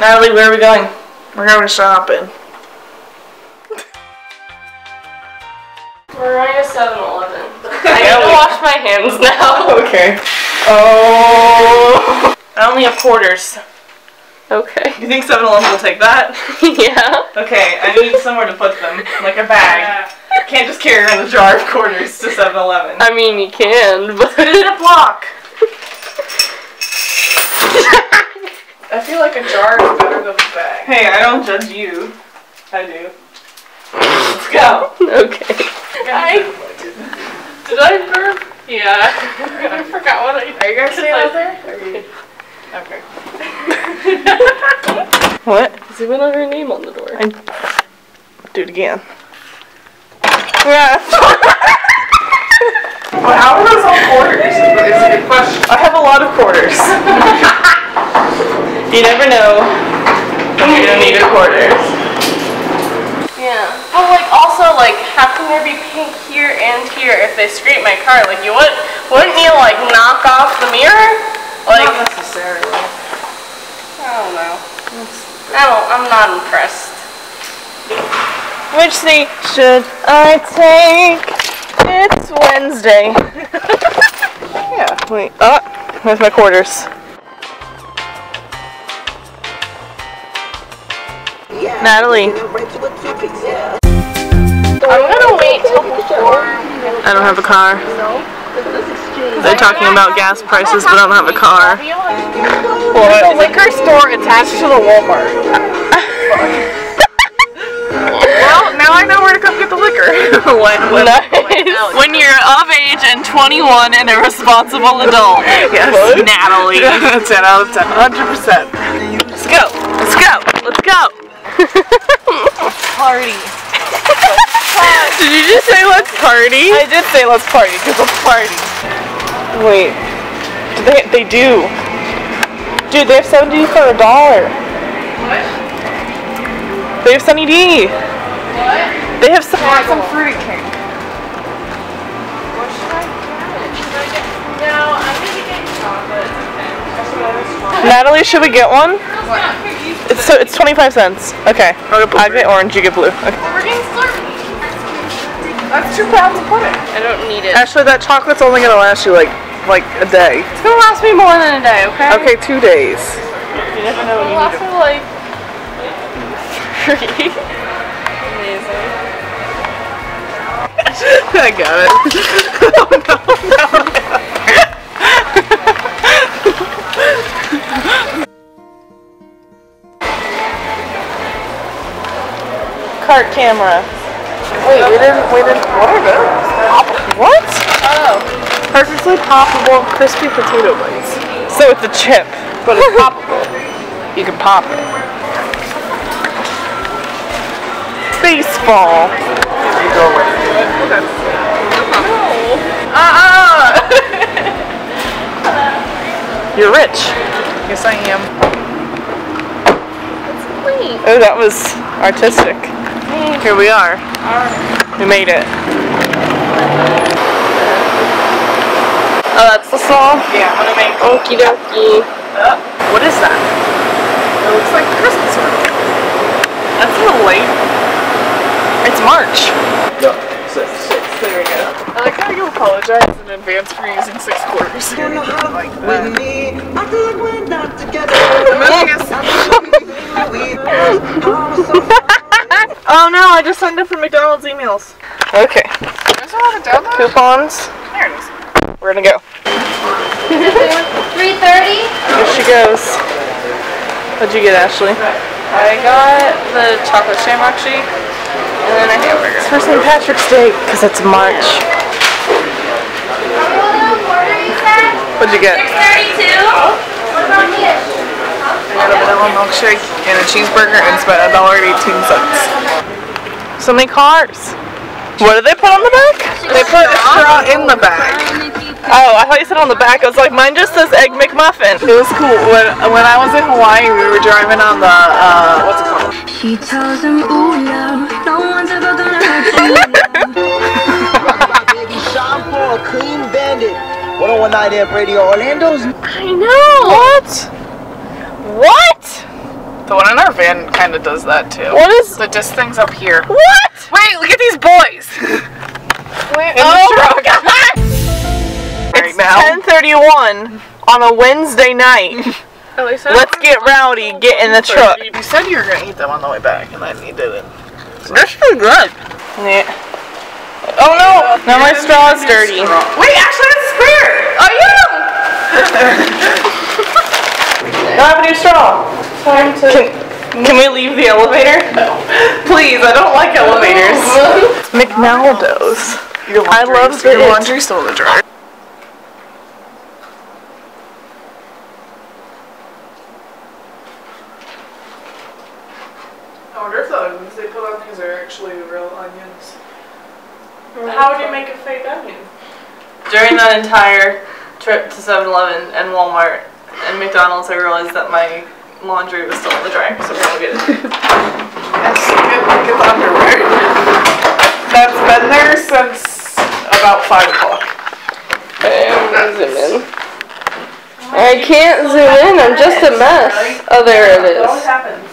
Natalie, where are we going? We're going shopping. We're going to 7-Eleven. I gotta wash my hands now. Okay. Oh. I only have quarters. Okay. You think 7-Eleven will take that? Yeah. Okay, I need somewhere to put them, like a bag. Yeah. Can't just carry around a jar of quarters to 7-Eleven. I mean, you can, but... Put it in a block. I feel like a jar is better than a bag. Hey, I don't judge you. I do. Let's go. Okay. Did I burp? Yeah. I forgot what I... Are you guys staying out there? Okay. What? Is even on her name on the door? Do it again. Yeah. Well, how are those all quarters? It's a good question. I have a lot of quarters. You never know when you're gonna need your quarters. Yeah. But like also like how can there be pink here and here if they scrape my car? Like you wouldn't you like knock off the mirror? Like not necessarily. I don't know. I'm not impressed. Which seat should I take? It's Wednesday. Yeah, wait. Oh, where's my quarters? Yeah, Natalie. I'm gonna wait till before. I don't have a car. They're talking about gas prices, but I don't have a car. What? There's a liquor store attached to the Walmart. Well, now I know where to come get the liquor. Nice. When you're of age and 21 and a responsible adult. Yes, what? Natalie. 10 out of 10. 100%. Let's go. Let's go. Let's go. Party. Did you just say let's party? I did say let's party, because let's party. Wait. They do. Dude, they have 70 for $1. What? They have Sunny D. What? They have some fruity cake. What should I get? No, I'm going to get chocolate. Okay. Natalie, should we get one? What? It's 25 cents. Okay. I get orange, you get blue. Okay. We're getting slurpy. That's 2 pounds of pudding. I don't need it. Actually, that chocolate's only going to last you like a day. It's gonna last me more than a day, okay? Okay, 2 days. You never know when you need it. It'll last me like 3. Amazing. I got it. Oh no, no, no. Cart camera. Wait, we didn't. What are those? What? Oh. Perfectly poppable crispy potato bites. So it's a chip, but it's poppable. You can pop it. Baseball. You go away. No. You're rich. Yes, I am. That's clean. Oh, that was artistic. Here we are. We made it. Oh, that's the song? Yeah, I'm gonna make okie dokie. What is that? It looks like Christmas ornament. That's a little late. It's March. No, 6. There we go. I like how you apologize in advance for using 6 quarters. I don't know how to like that. I feel like we're not together. Oh no, I just signed up for McDonald's emails. Okay. There's a lot of downloads. Coupons. There it is. We're gonna go. 3:30. Here she goes. What'd you get, Ashley? I got the chocolate shamrock shake and then a hamburger. It's for St. Patrick's Day because it's March. What'd you get? 6:32. What about me? I got a vanilla milkshake and a cheeseburger and spent $1.18. So many cars. What did they put on the back? They put a straw in the bag. Oh, I thought you said on the back. I was like, mine just says Egg McMuffin. It was cool. When I was in Hawaii, we were driving on the, what's it called? She tells him, ooh, love, no one's ever gonna hurt you. Clean Bandit. 101.9 Amp Radio, Orlando's. I know. What? What? The one in our van kind of does that too. What is the disc thing's up here? What? Wait, look at these boys. Wait, oh my God! Right now, 10:31 on a Wednesday night. Let's get rowdy. Get in the truck. You said you were gonna eat them on the way back, and then you didn't. They're still good. Yeah. Oh no! Now my straw is dirty. Wait, actually, that's a square! Oh yeah! Now I have a new straw. Time to. Can we leave the elevator? No. Please, I don't like elevators. McNaldo's. I love the laundry still in the dryer. I wonder if the onions they put on these are actually real onions. How would you make a fake onion? During that entire trip to 7-Eleven and Walmart and McDonald's, I realized that my laundry was still in the dryer, so we'll get it. That's good. Look at the underwear. That's been there since about 5 o'clock. I'm zoom in. I can't zoom in. I'm just a mess. Oh, there it is. What happens?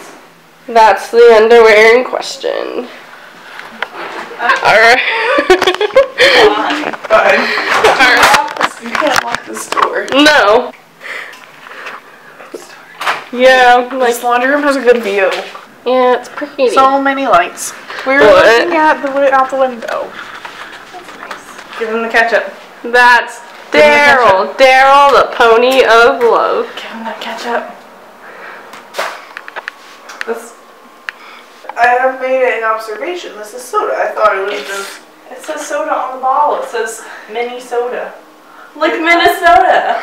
That's the underwear in question. Alright. Bye. Alright. You can't lock this door. No. Yeah. Like, this laundry room has a good view. Yeah, it's pretty. So many lights. We're looking at the wood out the window. That's nice. Give him the ketchup. That's Daryl. Daryl, the pony of love. Give him that ketchup. That's. I have made an observation. This is soda. I thought it was just. It says soda on the bottle. It says Minnesota. Like Minnesota.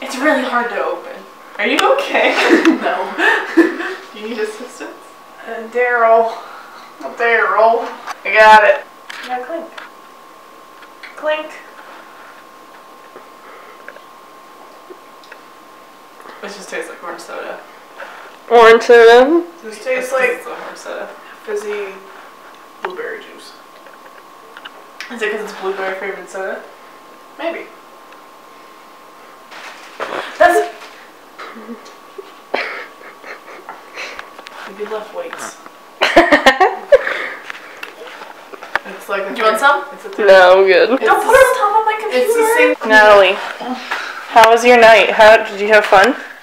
It's really hard to open. Are you okay? No. You need assistance? Daryl. Daryl. I got it. Now clink. Clink. It just tastes like orange soda. Orange soda. This tastes like orange soda. Fizzy blueberry juice. Is it because it's blueberry flavored soda? Maybe. That's it. Maybe left weights. It's like. Do you want some? It's a no, I'm good. Don't put it on top of my computer. It's the same. Natalie, how was your night? Did you have fun?